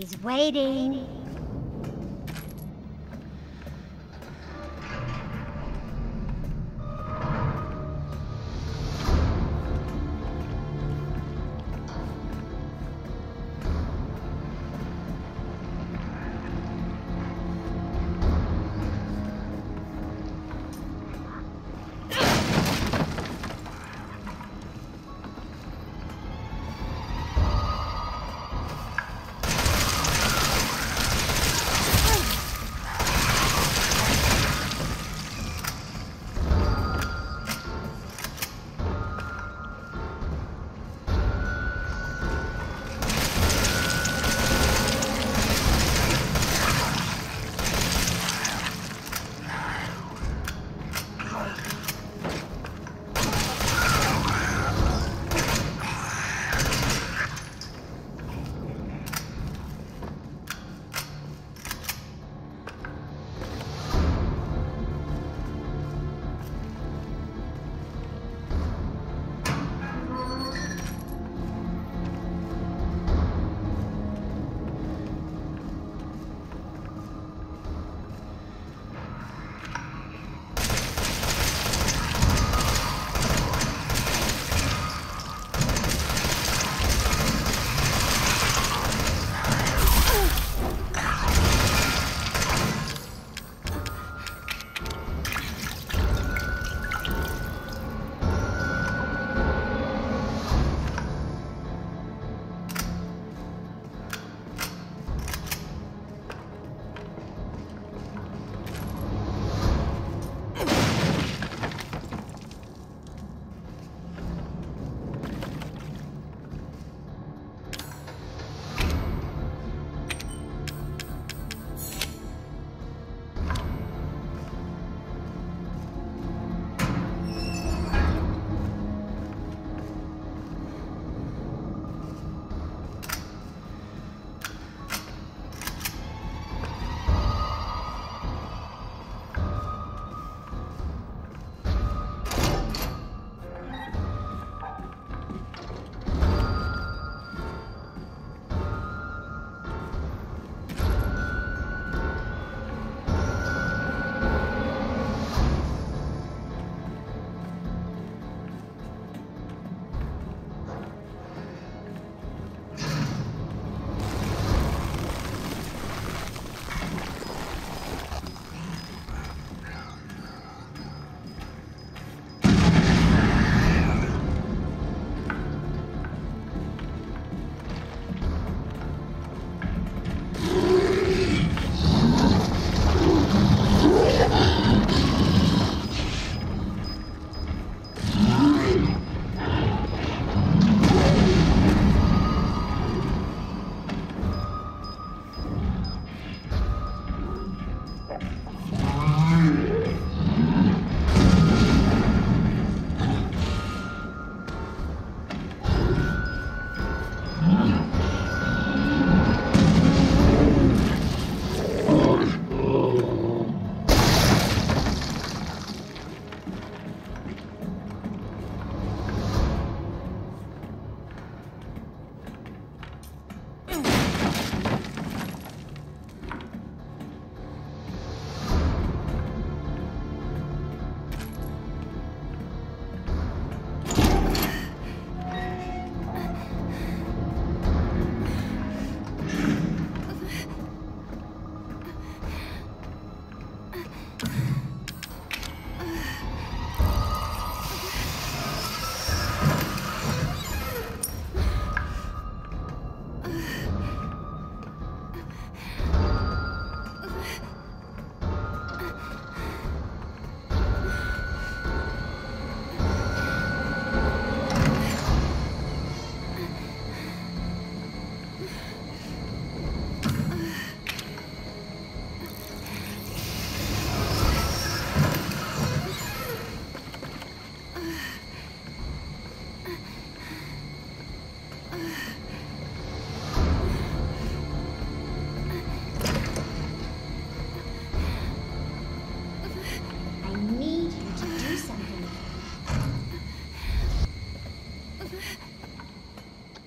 He's waiting.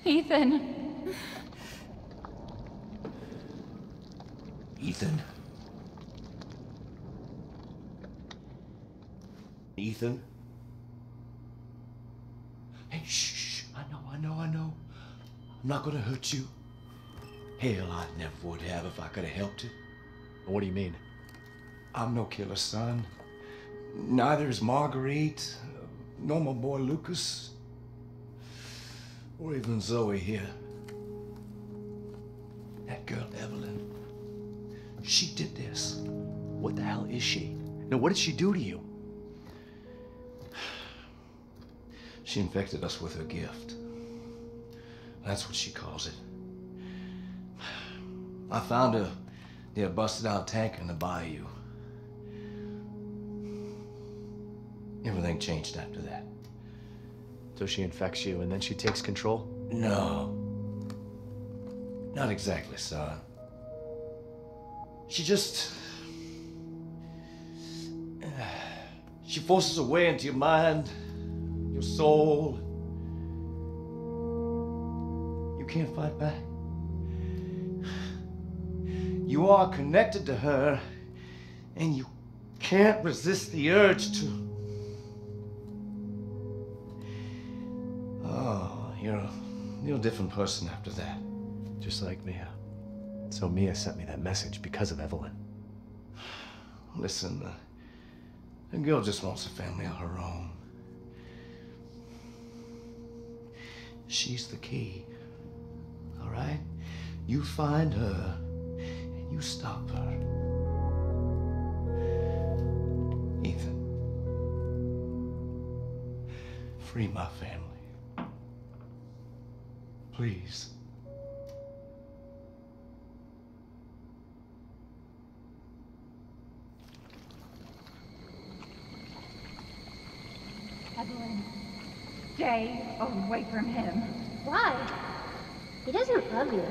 Ethan. Ethan. Ethan? Hey, shh, I know. I'm not gonna hurt you. Hell, I never would have if I could have helped it. What do you mean? I'm no killer, son. Neither is Marguerite, nor my boy Lucas, or even Zoe here. That girl, Eveline, she did this. What the hell is she? Now, what did she do to you? She infected us with her gift. That's what she calls it. I found her near a busted out tank in the bayou. Everything changed after that. So she infects you and then she takes control? No. Not exactly, son. She just... she forces her way into your mind, your soul. You can't fight back. You are connected to her, and you can't resist the urge to... oh, you're a different person after that. Just like Mia. So Mia sent me that message because of Eveline. Listen, the girl just wants a family of her own. She's the key, all right? You find her, and you stop her. Ethan, free my family. Please. Eveline, stay away from him. Why? He doesn't love you.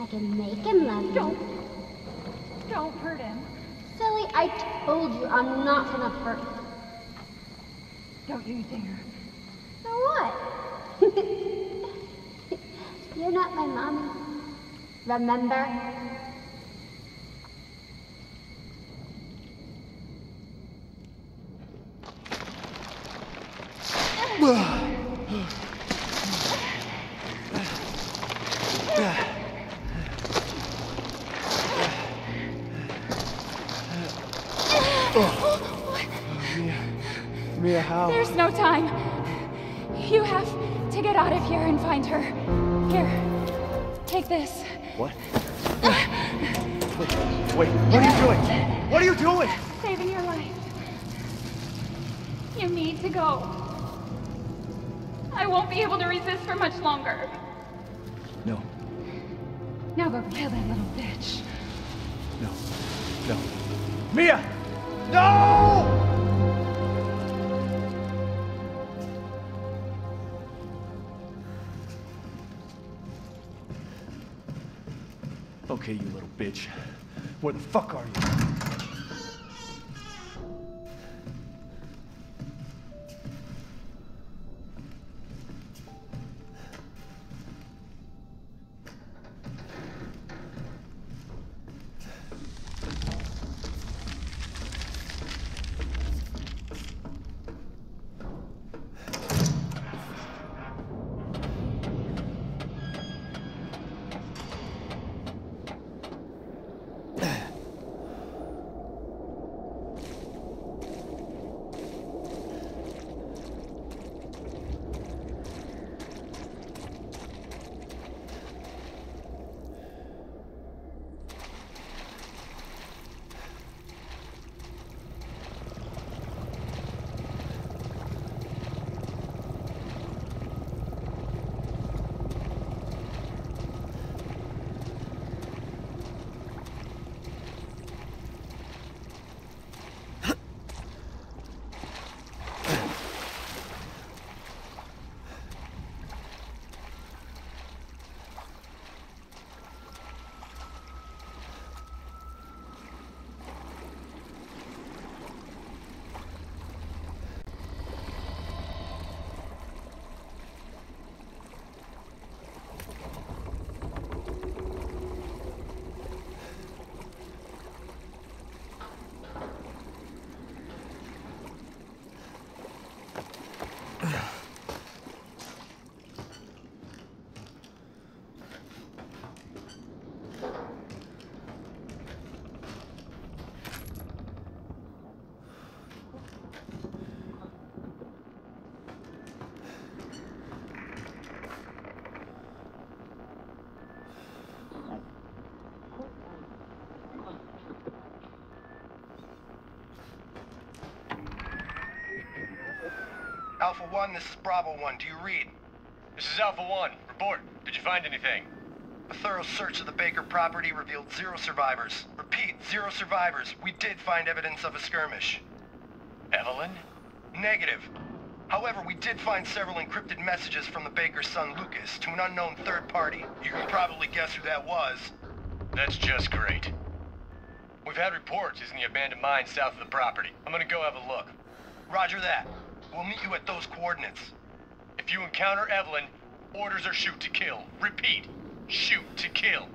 I can make him love you. Don't hurt him. Silly, I told you I'm not gonna hurt him. Don't you dare. So what? You're not my mommy. Remember? Mia, how? There's no time. You have to get out of here and find her. Here, take this. What? Wait, what are you doing? What are you doing? Saving your life. You need to go. I won't be able to resist for much longer. No. Now go kill that little bitch. No. No. Mia! No! Okay, you little bitch. Where the fuck are you? Alpha 1, this is Bravo 1. Do you read? This is Alpha 1. Report. Did you find anything? A thorough search of the Baker property revealed 0 survivors. Repeat, 0 survivors. We did find evidence of a skirmish. Eveline? Negative. However, we did find several encrypted messages from the Baker's son, Lucas, to an unknown third party. You can probably guess who that was. That's just great. We've had reports using the abandoned mine south of the property. I'm gonna go have a look. Roger that. We'll meet you at those coordinates. If you encounter Eveline, orders are shoot to kill. Repeat, shoot to kill.